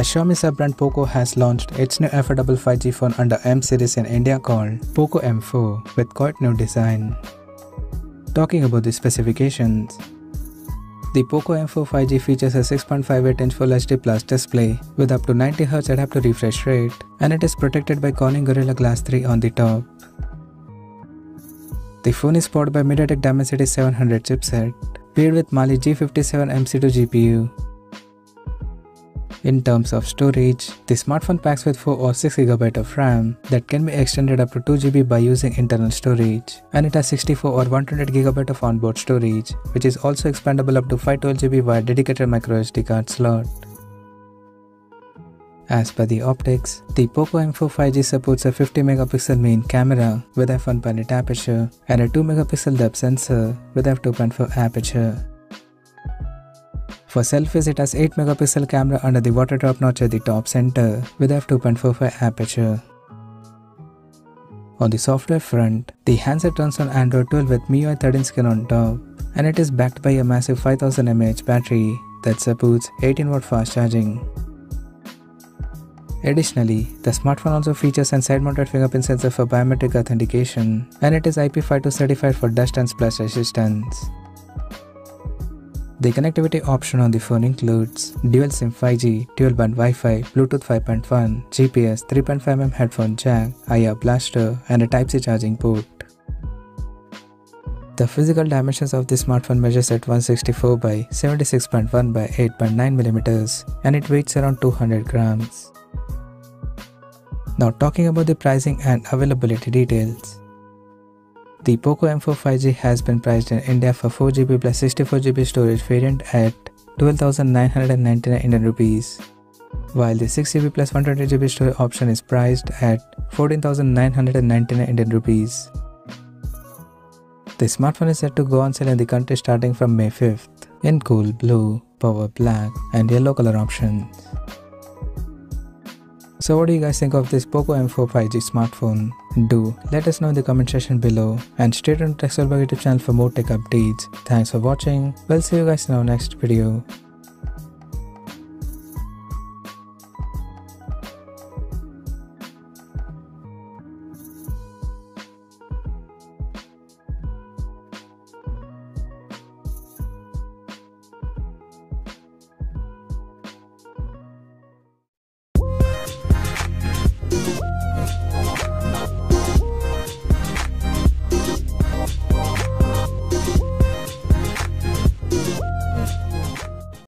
The Xiaomi sub-brand POCO has launched its new affordable 5G phone under M series in India called POCO M4 with quite new design. Talking about the specifications, the POCO M4 5G features a 6.58-inch Full HD Plus display with up to 90Hz adaptive refresh rate, and it is protected by Corning Gorilla Glass 3 on the top. The phone is powered by MediaTek Dimensity 700 chipset, paired with Mali G57 MC2 GPU. In terms of storage, the smartphone packs with 4 or 6GB of RAM that can be extended up to 2GB by using internal storage, and it has 64 or 128GB of onboard storage, which is also expandable up to 512GB via dedicated microSD card slot. As per the optics, the POCO M4 5G supports a 50MP main camera with f1.8 aperture and a 2MP depth sensor with f2.4 aperture. For selfies, it has 8MP camera under the water drop notch at the top center with f2.45 aperture. On the software front, the handset runs on Android 12 with MIUI 13 skin on top, and it is backed by a massive 5000mAh battery that supports 18W fast charging. Additionally, the smartphone also features a side-mounted fingerprint sensor for biometric authentication, and it is IP52 certified for dust and splash resistance. The connectivity option on the phone includes dual SIM 5G, dual band Wi-Fi, Bluetooth 5.1, GPS, 3.5mm headphone jack, IR blaster, and a Type-C charging port. The physical dimensions of the smartphone measures at 164 by 76.1 by 8.9mm and it weighs around 200 grams. Now talking about the pricing and availability details. The POCO M4 5G has been priced in India for 4GB plus 64GB storage variant at 12,999 Indian rupees, while the 6GB plus 128GB storage option is priced at 14,999 Indian rupees. The smartphone is set to go on sale in the country starting from May 5th in cool blue, power black and yellow color options. So what do you guys think of this POCO M4 5G smartphone? Do let us know in the comment section below and stay tuned to Technical Sajal channel for more tech updates. Thanks for watching. We'll see you guys in our next video.